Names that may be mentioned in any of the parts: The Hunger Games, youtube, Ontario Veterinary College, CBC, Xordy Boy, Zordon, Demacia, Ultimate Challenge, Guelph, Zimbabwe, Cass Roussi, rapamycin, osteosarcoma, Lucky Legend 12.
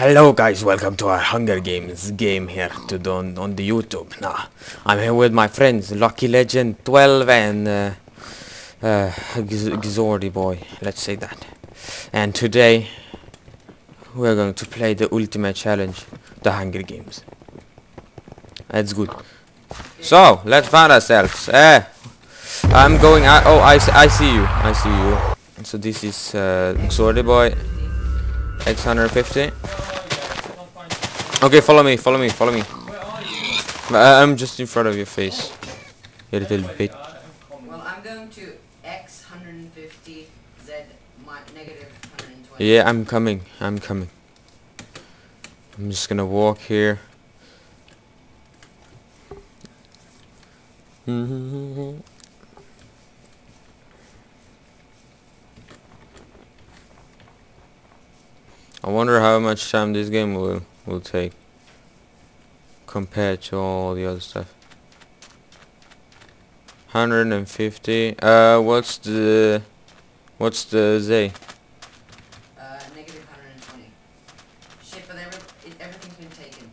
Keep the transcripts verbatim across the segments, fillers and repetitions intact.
Hello guys, welcome to our Hunger Games game here to on, on the YouTube. Now, I'm here with my friends Lucky Legend twelve and uh, uh, Xordy Boy, let's say that. And today, we're going to play the Ultimate Challenge, The Hunger Games. That's good. So, let's find ourselves. Eh, I'm going out. Oh, I, I see you. I see you. So this is uh, Xordy Boy. X one fifty. Okay, follow me, follow me, follow me. I, I'm just in front of your face. You little bit. Well, I'm going to X one fifty, Z negative one twenty. Yeah, I'm coming, I'm coming. I'm just gonna walk here. Mm-hmm. I wonder how much time this game will will take compared to all the other stuff. one hundred fifty. Uh, what's the what's the Z? Uh, negative one hundred twenty. Shit, but every, it, everything's been taken.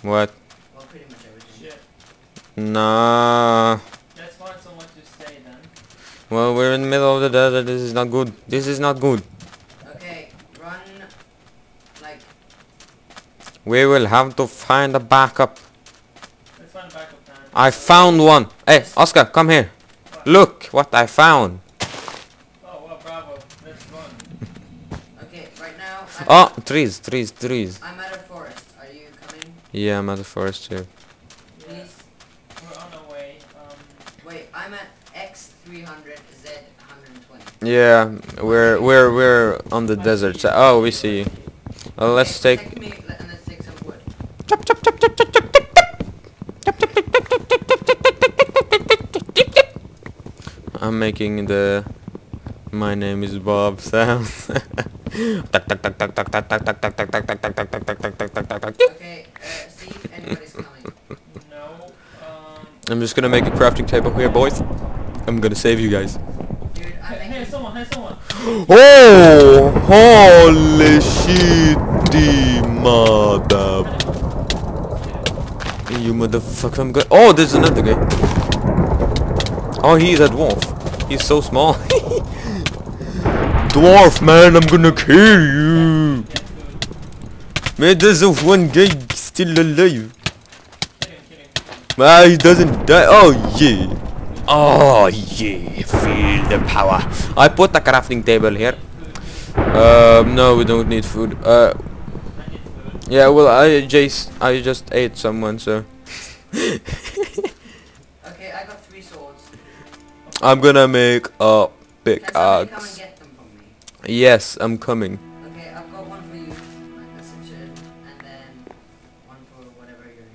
What? Well, pretty much everything. Shit. Nah. That's why so much to say then. Well, we're in the middle of the desert. This is not good. This is not good. We will have to find a backup. Let's find a backup plan. I found one. Hey, Oscar, come here. What? Look what I found. Oh, well, bravo. That's fun. Okay, right now... I'm oh, trees, trees, trees. I'm at a forest. Are you coming? Yeah, I'm at a forest too. Yes. We're on our way. Um, Wait, I'm at X three hundred, Z one twenty. Yeah, we're, we're, we're on the desert. So, oh, we see you. Well, let's okay, take... take Chop, chop, chop, chop, chop, chop, chop, chop. I'm making the "My name is Bob" sound. Okay, uh, see if anybody's coming. No. Um, I'm just gonna make a crafting table here, boys. I'm gonna save you guys. Dude, I think hey, someone, hey, someone. Oh, holy shitty mother. You motherfucker, I'm good. Oh, there's another guy. Oh, he's a dwarf. He's so small. Dwarf, man, I'm gonna kill you. Man, there's a one guy still alive. Ah, he doesn't die. Oh, yeah. Oh, yeah. Feel the power. I put a crafting table here. Um, no, we don't need food. Uh... Yeah, well, I just I just ate someone, so. Okay, I got three swords. I'm gonna make a pickaxe. Can somebody come and get them for me? Yes, I'm coming. Okay, I've got one for you, like a section, and then one for whatever you're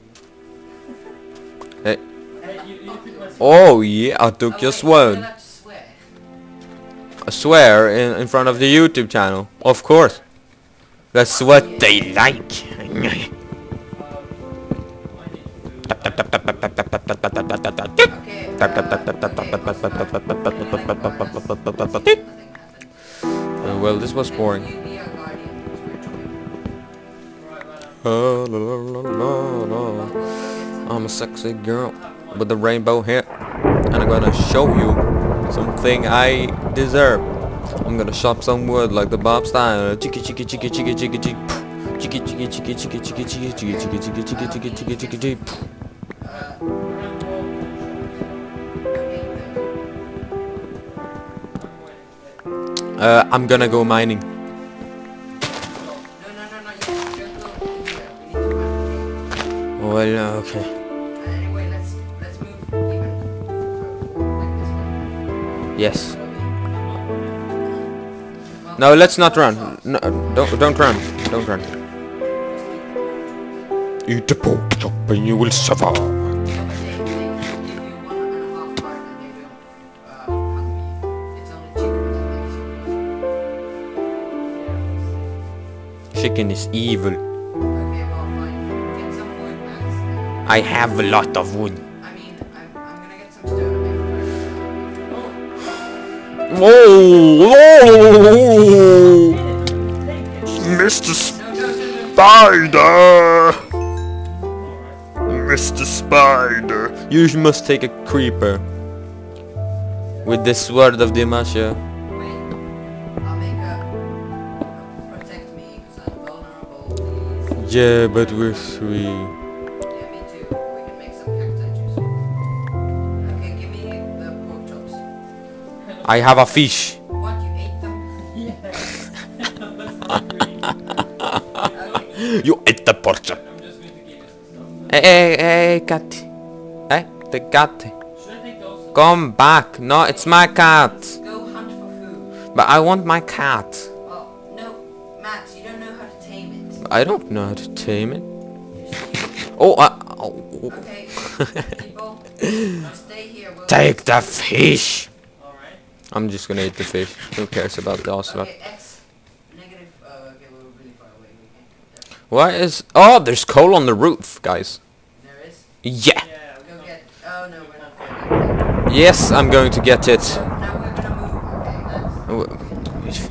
gonna use. Hey. Hey, you, you oh yeah, I took oh, your sword. I swear. I swear in in front of the YouTube channel, of course. That's what they like. uh, well, this was boring. I'm a sexy girl with a rainbow hair, and I'm gonna show you something I deserve. I'm gonna chop some wood like the Bob style. Chicka chicka chicka chicka chicka chick. Chicka chicka chicka chicka chicka chicka chicka chicka chicka chicka chicka chicka chick. Uh, I'm gonna go mining. Well, okay. Yes. No, let's not run. No, don't, don't run. Don't run. Eat the pork chop and you will suffer. Chicken is evil. I have a lot of wood. Whoa! Whoa! Mister Spider! Mister Spider! You must take a creeper. With the sword of Demacia. Wait, I'll make a... protect me, because I'm vulnerable, please. Yeah, but we're three. Yeah, me too. We can make some cacti juice. Okay, give me the pork chops. I have a fish. What, you ate them? Yes. You ate the pork chop. Hey, hey, hey, cat. Hey, the cat. Come back. No, it's my cat. Go hunt for food. But I want my cat. Oh, no. Max, you don't know how to tame it. I don't know how to tame it. Oh, I... Oh. Okay, people. Now stay here. We'll take the fish. All right. I'm just gonna eat the fish. Who cares about the ocelot? Okay, X. Negative, uh, okay, we're really far away. We can't get there. What is... Oh, there's coal on the roof, guys. There is? Yeah. Yeah, we'll go get... Oh, no, we're not going to get it. Yes, I'm going to get it. If,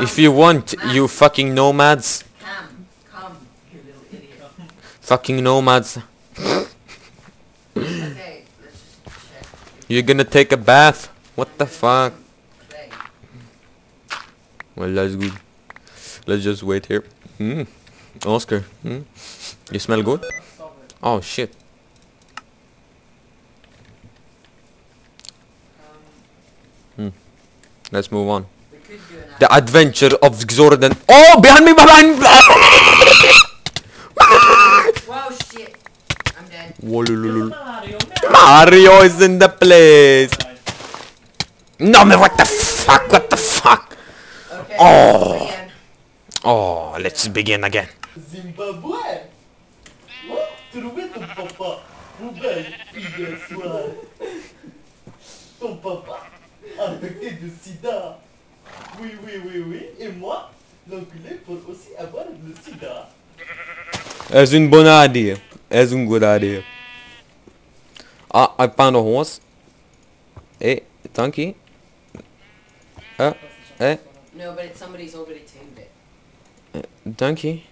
if you want, you fucking nomads. Come, come, you little idiot. Fucking nomads. Okay, let's just check. You're gonna take a bath? What the fuck? Well, that's good. Let's just wait here. Mm. Oscar, mm. You smell good? Oh shit. Let's move on. The adventure of Zordon. Oh, behind me, behind me! Whoa, shit. I'm dead. Mario. Mario is in the place. No, man, what the fuck? What the fuck? Okay, oh. Oh, let's begin again. Zimbabwe. What? Infecté de sida. Oui, oui, oui, oui. Et moi, l'enculé peut aussi avoir le sida. It's a good idea. It's a good idea. Ah, I found a horse. Hey, donkey. Uh, eh? No, but it's somebody's already tamed it. Uh, donkey.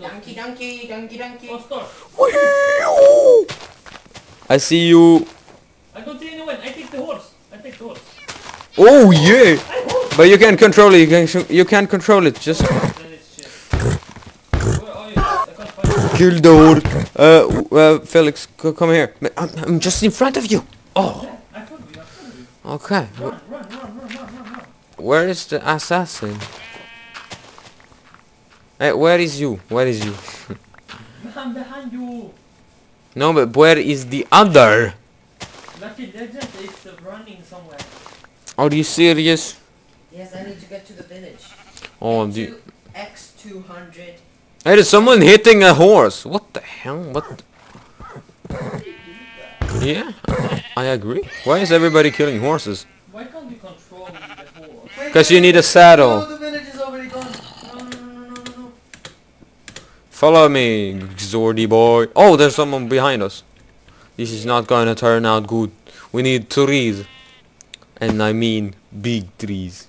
Donkey, donkey, donkey, donkey. I see you. I don't see anyone. I take the horse. Oh yeah, but you can't control it. You can you can't control it. Just kill the horse. Uh, uh, Felix, c come here. I'm, I'm just in front of you. Oh. Okay. Where is the assassin? Hey, where is you? Where is you? I'm behind you. No, but where is the other? Lucky Legend is running somewhere. Are you serious? Yes, I need to get to the village. Oh, do X two hundred. Hey, there's someone hitting a horse. What the hell? What? Yeah, I agree. Why is everybody killing horses? Why can't you control the horse? Because you need a saddle. No, the village is already gone. No, no, no, no, no, no. Follow me, Xordy boy. Oh, there's someone behind us. This is not going to turn out good. We need trees. And I mean big trees.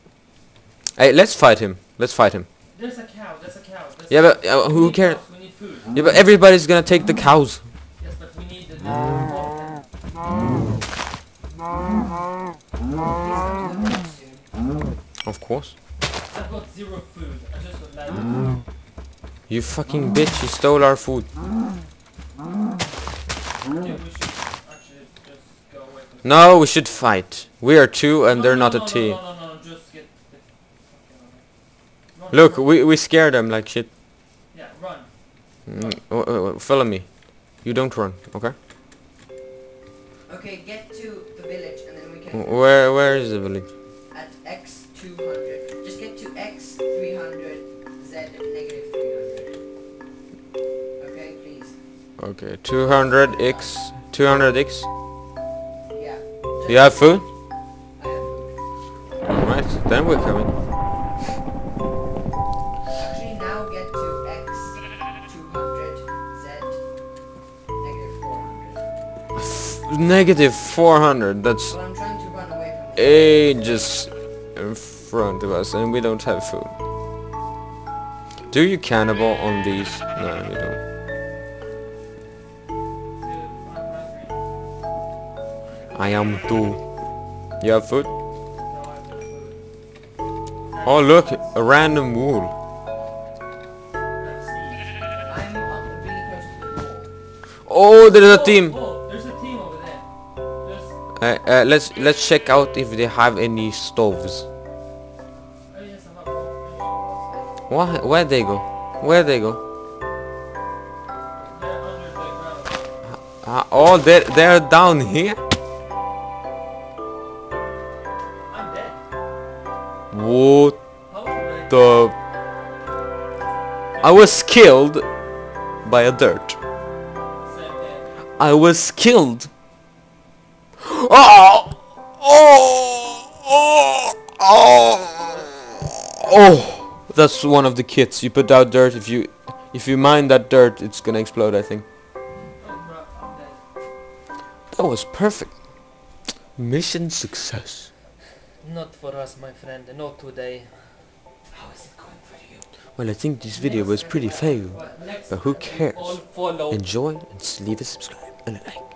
Hey, let's fight him. Let's fight him. There's a cow. There's a cow. There's yeah, but uh, who cares? We need food. Yeah, but everybody's going to take the cows. Yes, but we need the... Of course. I've got zero food. I just would like it. You fucking bitch. You stole our food. Yeah, we actually just go away. No, we should fight. We are two and no, they're no, not no, a team. No, no, no, no, just get the... okay, run, Look, run. we we scare them like shit. Yeah, run. Mm, oh, oh, follow me. You don't run, okay? Okay, get to the village and then we can... Where where is the village? At X two hundred. Just get to X three hundred, Z negative three hundred. Okay, please. Okay, two hundred X, two hundred X. Yeah. Do you have food? I have food. Alright, then we're coming. Actually, now get to X two hundred, Z negative four hundred. negative four hundred, that's... Well, I'm trying to run away from this. Ages in front of us, and we don't have food. Do you cannibal on these? No, you don't. I am too. You have food? Oh look, a random wool. Oh, there's a team. There's a team over there. Uh, uh, let's let's check out if they have any stoves. Why? Where they go? Where they go? Uh, oh, they they're down here. What the... I was killed by a dirt. I was killed. Oh! Oh! Oh! Oh! Oh! That's one of the kits. You put out dirt. If you if you mine that dirt, it's gonna explode, I think. That was perfect. Mission success. Not for us, my friend, not today. How is it going for you? Well, I think this video next was pretty fail, but who cares? Enjoy and leave a subscribe and a like.